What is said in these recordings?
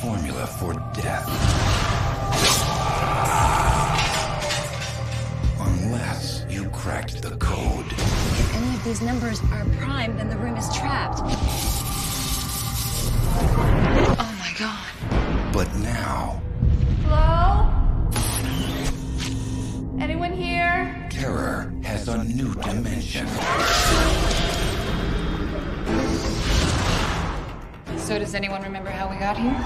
formula for death. Unless you cracked the code. If any of these numbers are prime, then the room is trapped. Oh my god. But now... Hello? Anyone here? Terror has a new dimension. So does anyone remember how we got here?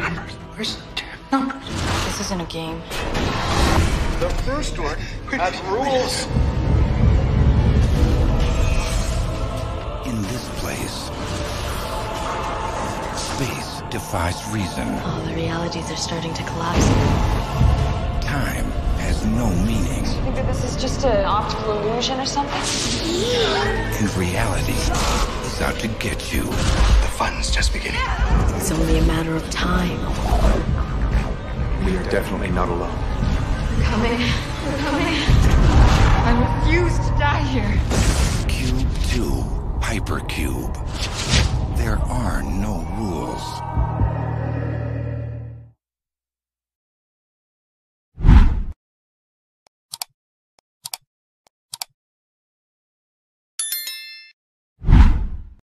Numbers, where's the damn numbers? This isn't a game. The first one had rules. In this place, space defies reason. All the realities are starting to collapse. Time has no meaning. Maybe this is just an optical illusion or something? And reality is out to get you. The fun's just beginning. It's only a matter of time. We are definitely not alone. We're coming. We're coming. I refuse to die here. Cube 2, Hypercube. There are no rules.